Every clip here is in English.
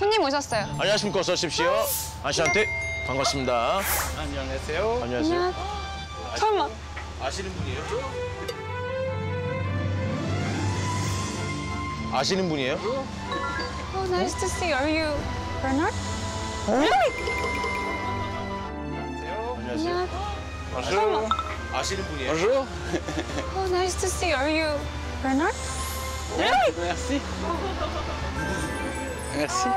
손님 오셨어요. 안녕하십니까, 어서 오십시오. 아저씨한테 반갑습니다. 안녕하세요. 안녕하세요. 설마. 아시는 분이에요? 아시는 분이에요? Oh, nice to see you. Are you Bernard? 안녕하세요. 안녕하세요. 설마. 아시는 분이에요? Oh, nice to see you. Are you Bernard? Merci. Merci.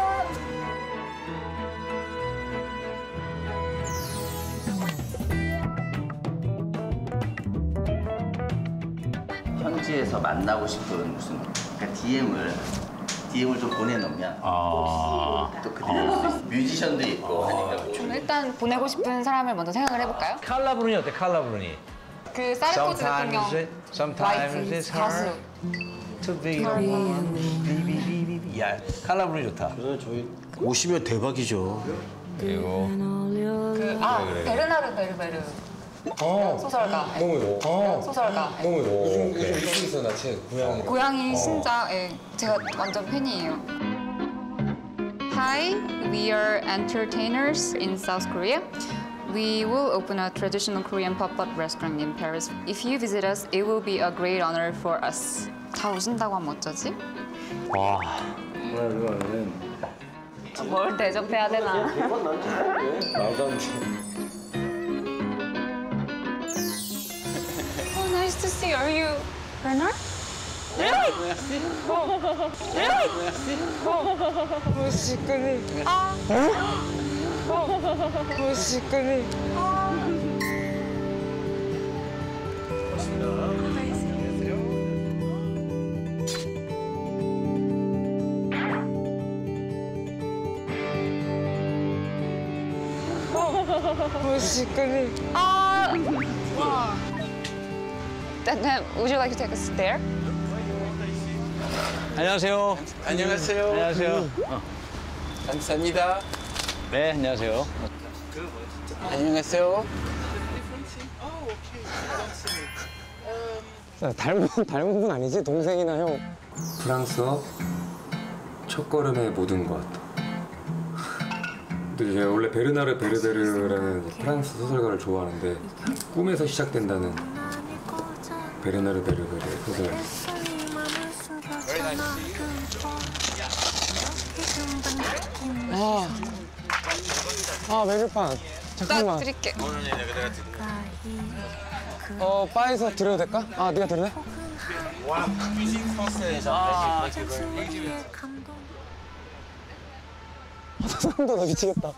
현지에서 만나고 싶은 무슨 그러니까 DM을 좀 보내놓으면 또 그대로 뮤지션도 있고 하니까 좀 일단 보내고 싶은 사람을 먼저 생각을 해볼까요? 칼라 브루니 어때? 칼라 브루니. 그 사이코즈 같은 경우 Sometimes it's hard to be alone. 야, 칼라 브루니 좋다. 저희 오시면 대박이죠. 그리고 그 베르나르 베르베르. 소설가. 소설가. 요즘에서 나 책 고양이. 고양이 신작에 제가 완전 팬이에요. Hi, we are entertainers in South Korea. We will open a traditional Korean pop-up restaurant in Paris. If you visit us, it will be a great honor for us. 다 오신다고 하면 어쩌지? 와. 뭘 대접해야 되나? Nice to see you. Are you Bernard? Merci. Merci. Merci. Merci. Then would you like to take a stare? 안녕하세요. 안녕하세요. 안녕하세요. 감사합니다. 네, 안녕하세요. 안녕하세요. 닮은 분 아니지? 동생이나 형. 프랑스어 첫걸음의 모든 것. 근데 원래 베르나르 베르베르라는 프랑스 소설가를 좋아하는데 꿈에서 시작된다는 베르나르 베르베르 소설. 메뉴판. 잠깐만. 드릴게. 바에서 드려도 될까? 네가 들래? 와, 미신 코스에서. 사람도 나 미치겠다.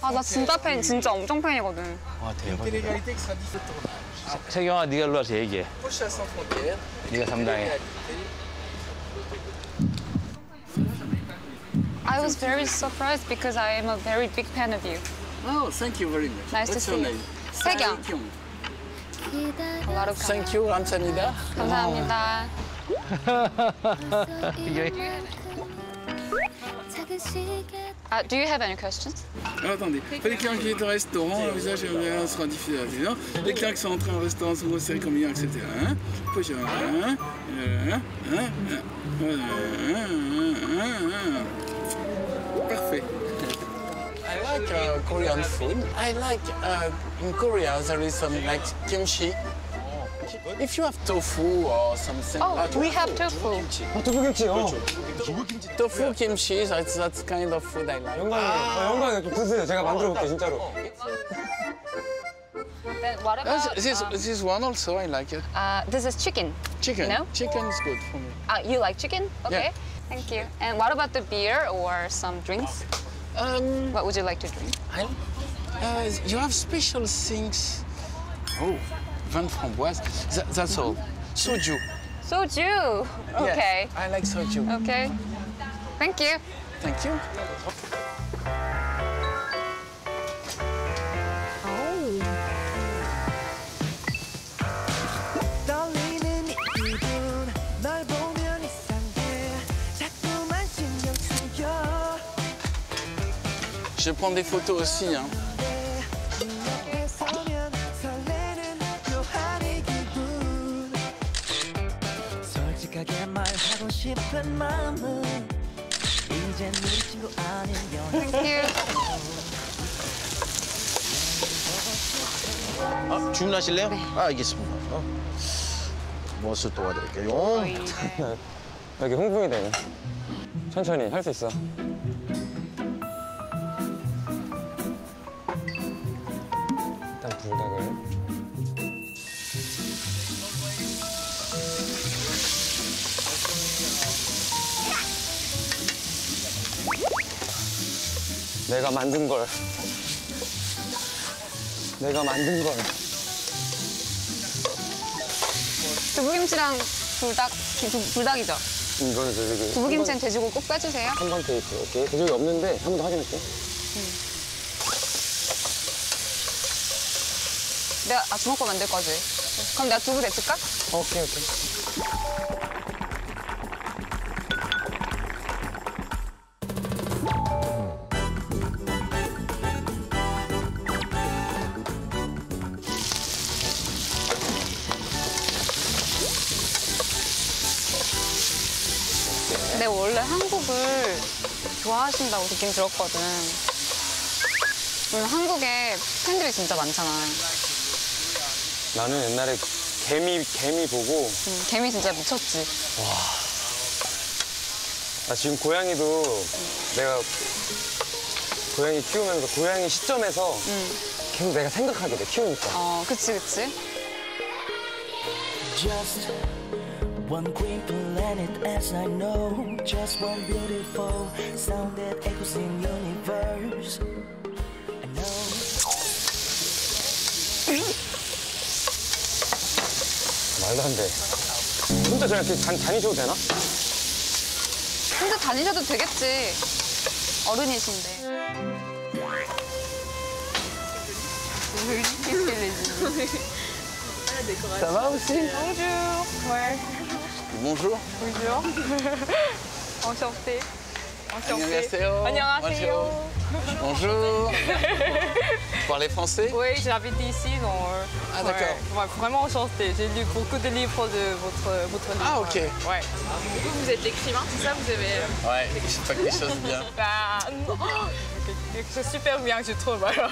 나 진짜 팬, 진짜 엄청 팬이거든. 대박이다. 세경아, 네가 일로 와서 얘기해. 네가 담당해. I was very surprised because I am a very big fan of you. Oh, thank you very much. Nice to see you. 세경. Thank you, 감사합니다. 감사합니다. Do you have any questions? Attendez, les clients qui étaient au restaurant, le visage sera différent. Les clients qui sont entrés au restaurant sont resserrés comme hier, etc. Parfait. I like Korean food. I like in Korea there is some like kimchi. If you have tofu or something. We have tofu. Tofu kimchi. Tofu kimchi. That's kind of food I like. 영광이에요. 좀 드세요. 제가 만들어 볼게요, 진짜로. This one also I like it. This is chicken. Chicken. No? Chicken is good for me. You like chicken? Okay. Yeah. Thank you. And what about the beer or some drinks? What would you like to drink? You have special things. Vin framboise. That's all. Soju. Soju. Okay. Yes, I like soju. Okay. Thank you. Thank you. Je prends des photos aussi, hein. Thank you. 아, 주문하실래요? 네. 아, 알겠습니다. 어. 무엇을 도와드릴게요? 이렇게 흥분이 되네. 천천히 할 수 있어. 일단 불닭을. 내가 만든 걸. 두부김치랑 불닭, 불닭이죠? 이거는 돼지고기. 두부김치는 돼지고기 꼭 빼주세요. 3번 테이프, 오케이. 돼지고기 없는데 한 번 더 확인할게요. 내가 아, 주먹밥 만들 거지? 그럼 내가 두부 데칠까? 오케이, 오케이. 근데 원래 한국을 좋아하신다고 듣긴 들었거든. 물론 한국에 팬들이 진짜 많잖아. 나는 옛날에 개미 보고. 개미 진짜 미쳤지. 와. 나 지금 고양이도 내가 고양이 키우면서 고양이 시점에서 계속 내가 생각하게 돼, 키우니까. 어, 그치, 그치. Just one green planet as I know. Just one beautiful sound that echoes in universe. I know. 말도 안 돼. 혼자 저렇게 다니셔도 되나? 혼자 다니셔도 되겠지. 어른이신데. 왜 이렇게 들리지? 사마우씨. Bonjour. Bonjour. Enchanté. 안녕하세요. 안녕하세요. Bonjour. Vous parlez français? Oui, j'habite ici, donc. Ah d'accord. Ouais, vraiment enchantée. J'ai lu beaucoup de livres de votre livre. Ah ok. Ouais. Vous êtes écrivain, c'est ça? Vous avez. Ouais. C'est pas quelque chose de bien. Bah, non. C'est super bien, je trouve. Alors.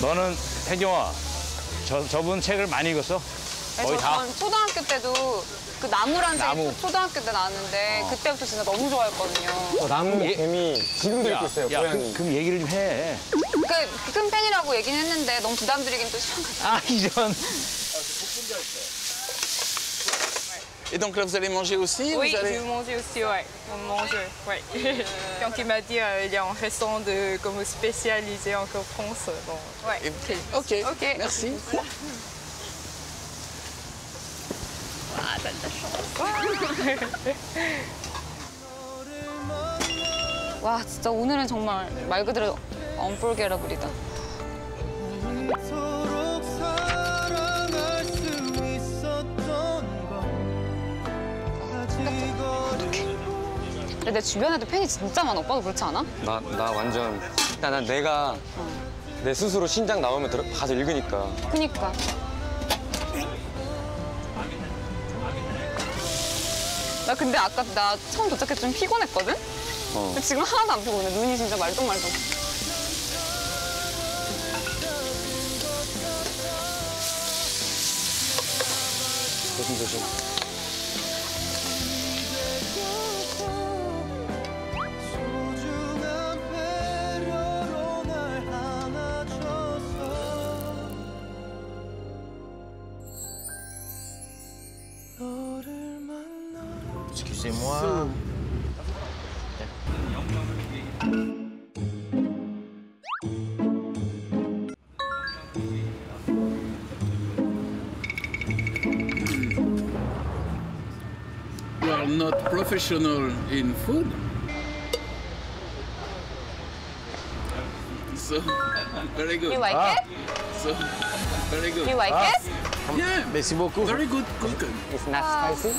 너는 혜경아, 저분 책을 많이 읽었어? 거의 다. 초등학교 때도. 그 나무라는 책이 초등학교 때 나왔는데 그때부터 진짜 너무 좋아했거든요. 나무, 개미, 지금도 읽고 있어요, 고양이. 그럼 얘기를 좀 해. 그 큰 팬이라고 얘기는 했는데 너무 부담드리긴 또 싫은 것 같아요. 아, 이전. Et donc là, vous allez manger aussi? Oui, je vais manger aussi, ouais. On mange, ouais. Quand il m'a dit il y a un restaurant de comme spécialisé en France, bon, ouais. Ok, merci. 아, 와, 진짜 오늘은 정말 말 그대로 언포게러블이다. 근데 내 주변에도 팬이 진짜 많아. 오빠도 그렇지 않아? 나 완전. 난 내가 내 스스로 신작 나오면 가서 읽으니까. 그니까. 나 근데 아까 나 처음 도착해서 좀 피곤했거든? 근데 지금 하나도 안 피곤해. 눈이 진짜 말똥말똥. 조심조심. Excusez-moi. You are not professional in food. So, very good. You like it? So, very good. You like it? Yeah. Merci beaucoup. Very good cooking. It's not spicy.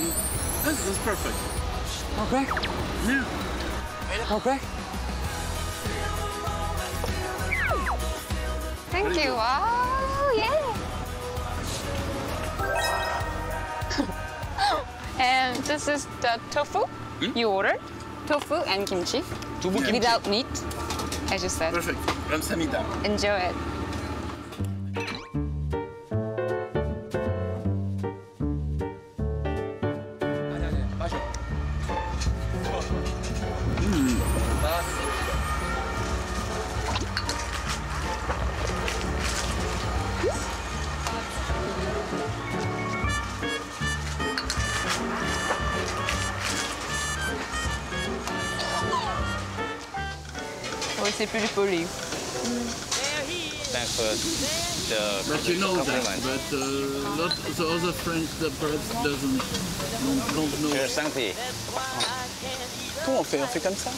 This is perfect. Okay. Yeah. Okay. Thank you. Wow, yeah. And this is the tofu. You order tofu and kimchi. Kimchi. Without meat, as you said. Perfect. Ramsamida. Enjoy it. C'est plus poli. Thanks for the but you know that, but not the other French that perhaps don't know. Je sens que... Comment on fait? On fait comme ça?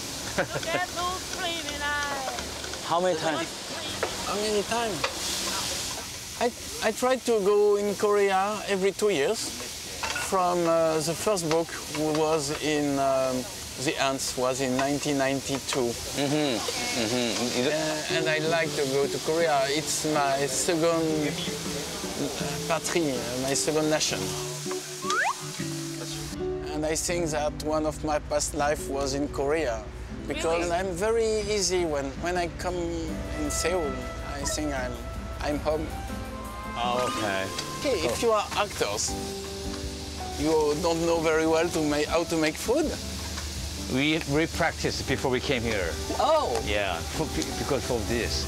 How many times? How many times? I tried to go in Korea every 2 years. From the first book was in... The Ants was in 1992. And I like to go to Korea. It's my second patrie, my second nation. And I think that one of my past life was in Korea. Because I'm very easy when I come in Seoul. I think I'm home. Oh, okay. Okay, if you are actors, you don't know very well how to make food. We practiced before we came here. Oh! Yeah, because of this.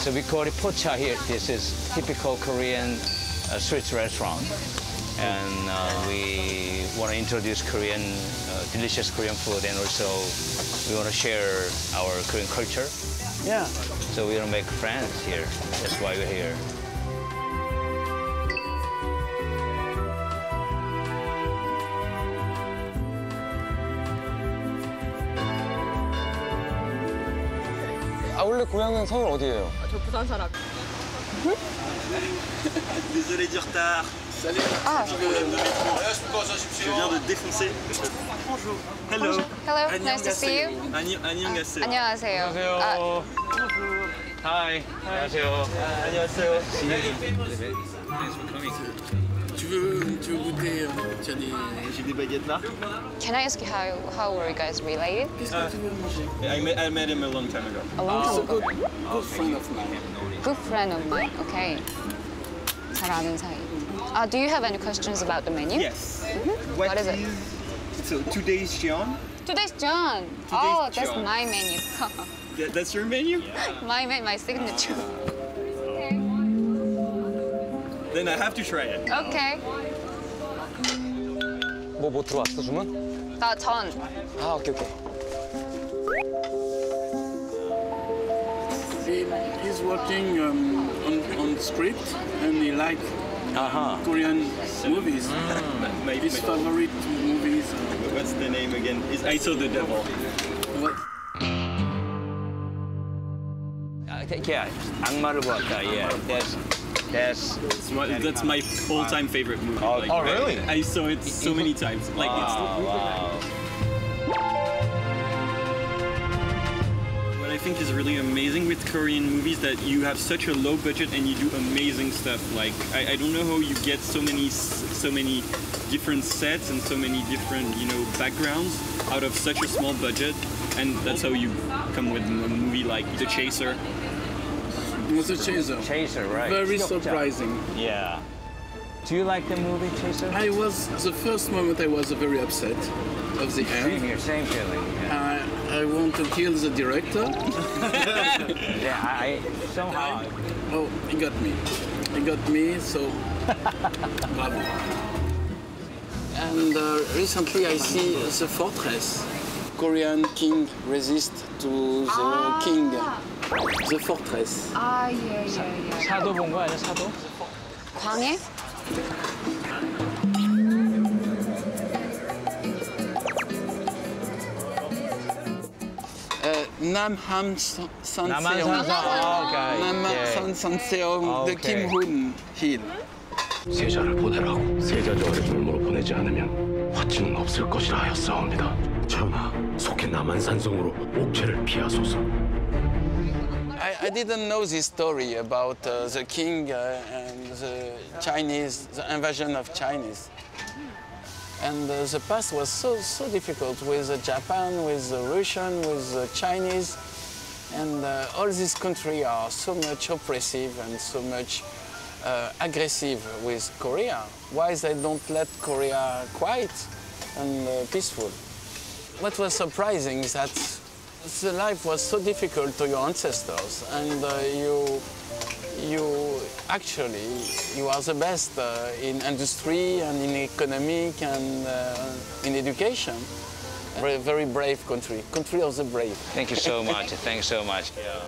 So we call it pocha here. This is typical Korean street restaurant. And we want to introduce Korean, delicious Korean food, and also we want to share our Korean culture. Yeah. So we want to make friends here. That's why we're here. 아, 원래 고향은 서울 어디예요? 아, 저 부산 사람. Désolé du retard. Salut. Ah. Je viens de défoncer. Bonjour. Hello. Hello. Nice to see you. 안녕하세요. 안녕하세요. 안녕하세요. Hi. 안녕하세요. 안녕하세요. Thanks for coming. Tu veux goûter? J'ai des baguettes là. Can I ask you how were you guys related? I met him a long time ago. A long time ago. Good friend of mine. Good friend of mine. Okay. 잘 아는 사이. Do you have any questions about the menu? Yes. What is it? So today's Jeon. Today's Jeon. Oh, that's my menu. That's your menu? My signature. Then I have to try it. Okay. 뭐 들어왔어 주문? 나 전. 아 오케이. He's working on script and he likes Korean movies. His favorite movies. What's the name again? Is I Saw the Devil. What? Yeah, 악마를 보았다. Yeah, Yes. That's my all-time favorite movie. Oh, like, really? I saw it so many times. Like, wow. What I think is really amazing with Korean movies that you have such a low budget and you do amazing stuff. Like, I don't know how you get so many different sets and so many different, backgrounds out of such a small budget. And that's how you come with a movie like The Chaser. It was a chaser. Chaser, right. Very surprising. Yeah. Do you like the movie Chaser? I was, the first moment I was very upset of the end. Same here, same feeling. Yeah. I want to kill the director. Yeah, somehow. Oh, he got me. He got me, so... Bravo. And recently I see The Fortress. Korean king resists to the king. The Fortress. Ah, yeah. 사도 본 거 아니야, 사도? 광해? 남한산세옹, the Kim Hoon Hill. 세자를 보내라고. 세자 저를 물모로 보내지 않으면 화증은 없을 것이라 하였사옵니다. 전하, 속히 남한산성으로 옥체를 피하소서. I didn't know this story about the king and the invasion of Chinese. And the past was so difficult with Japan, with the Russian, with the Chinese. And all these countries are so much oppressive and so much aggressive with Korea. Why they don't let Korea quiet and peaceful? What was surprising is that the life was so difficult to your ancestors, and you are the best in industry and in economic and in education. Very, very brave country, country of the brave. Thank you so much. Thanks so much. Yeah.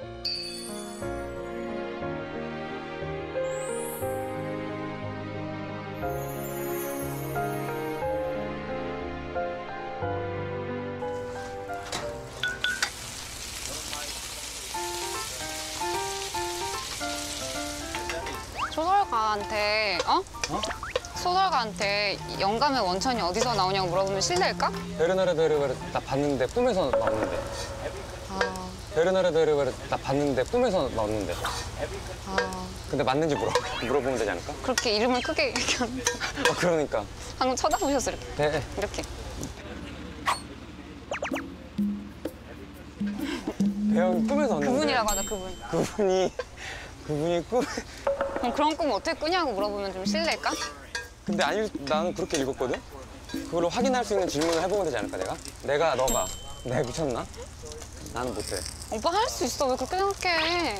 소설가한테 소설가한테 영감의 원천이 어디서 나오냐고 물어보면 실례일까? 베르나르 베르베르 나 봤는데 꿈에서 나왔는데. 아. 베르나르 베르베르 나 봤는데 꿈에서 나왔는데. 아. 근데 맞는지 물어보면 되지 않을까? 그렇게 이름을 크게 이렇게 하는데. 그러니까. 방금 쳐다보셔서 이렇게. 네. 이렇게. 대형 꿈에서 왔는데. 그분이라고 하자, 그분. 그분이 꿈. 그럼 그런 꿈 어떻게 꾸냐고 물어보면 좀 실례일까? 근데 아니, 나는 그렇게 읽었거든? 그걸로 확인할 수 있는 질문을 해보면 되지 않을까, 내가? 너가. 내가 미쳤나? 나는 못해. 오빠 할 수 있어. 왜 그렇게 생각해?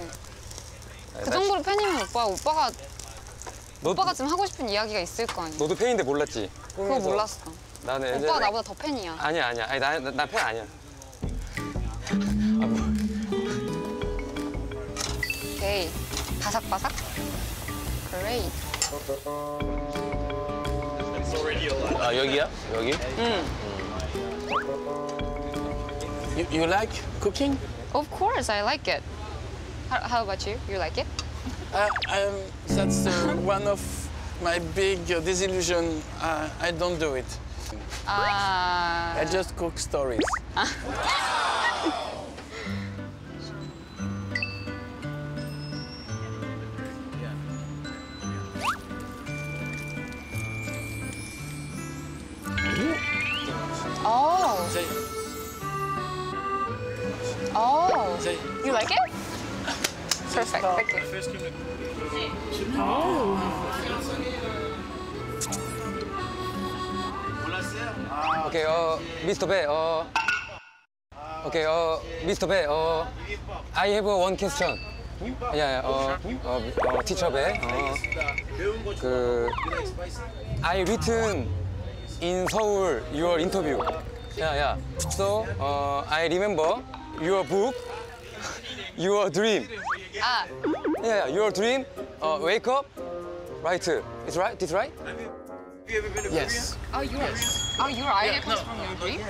그 정도로 팬이면 오빠가 지금 하고 싶은 이야기가 있을 거 아니야? 너도 팬인데 몰랐지? 그거 몰랐어. 나는 오빠가 나보다 더 팬이야. 아니야. 아니, 나 팬 아니야. 오케이. 바삭바삭? 그레이. 아, 여기야? 여기? 응. You like cooking? Of course, I like it. How about you? You like it? That's one of my big disillusion. I don't do it. I just cook stories. Oh, you like it? Perfect, thank you. Oh. Okay, Mr. Bear, okay, Mr. Bear, I have one question. Yeah, teacher Bear, I written in Seoul your interview. Yeah. So I remember. Your book, your dream. Ah. Yeah, your dream. Wake up, right? It's right. It's right. Have you ever been to Korea? Yes. Oh, yes. Oh, your idea comes from your dream.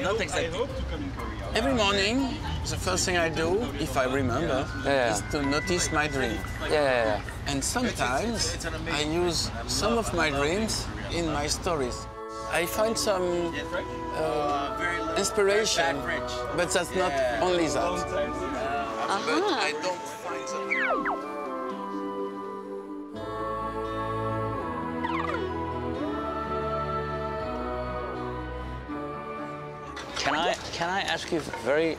Not exactly. I hope to come in Korea. Every morning, the first thing I do, if I remember, is to notice my dream. Yeah. And sometimes I use some of my dreams in my stories. I find some inspiration, but that's not only that. But I don't find that. Can I ask you a very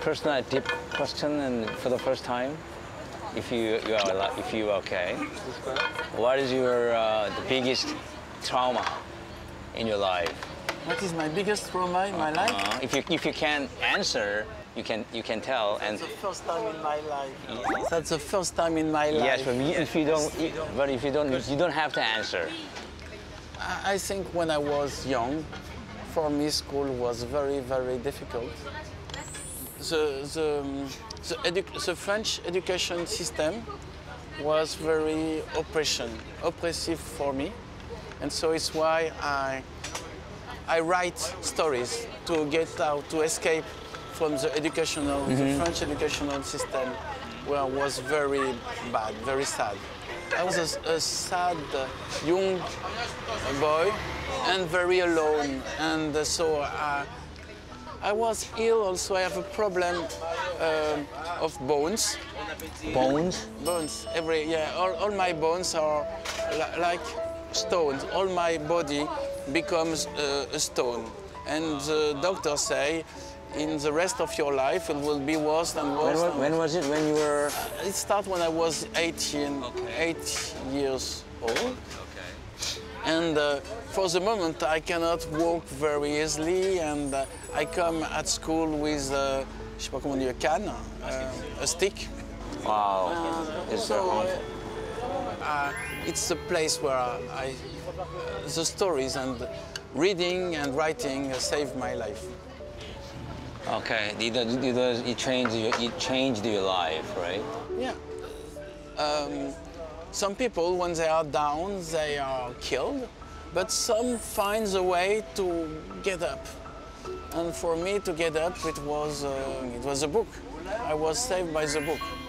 personal, deep question, and for the first time? If you are okay, what is your the biggest trauma in your life? What is my biggest trauma in my life? If you can answer, you can tell. That's the first time in my life. That's the first time in my life. Yes, but if you don't have to answer. I think when I was young, for me school was very, very difficult. The French education system was very oppressive for me. And so it's why I write stories to get out, to escape from the educational, the French educational system, where it was very bad, very sad. I was a sad young boy and very alone. And so I was ill also. I have a problem of bones. Bones? Bones. All my bones are like stones. All my body becomes a stone. And the doctor say, in the rest of your life, it will be worse and worse. When was it? When you were? It started when I was 18, okay. 8 years old. Okay. And for the moment, I cannot walk very easily, and I come at school with a can, a stick. Wow. It's a place where the stories and reading and writing saved my life. Okay, it changed your life, right? Yeah. Some people, when they are down, they are killed, but some find a way to get up. And for me, to get up, it was a book. I was saved by the book.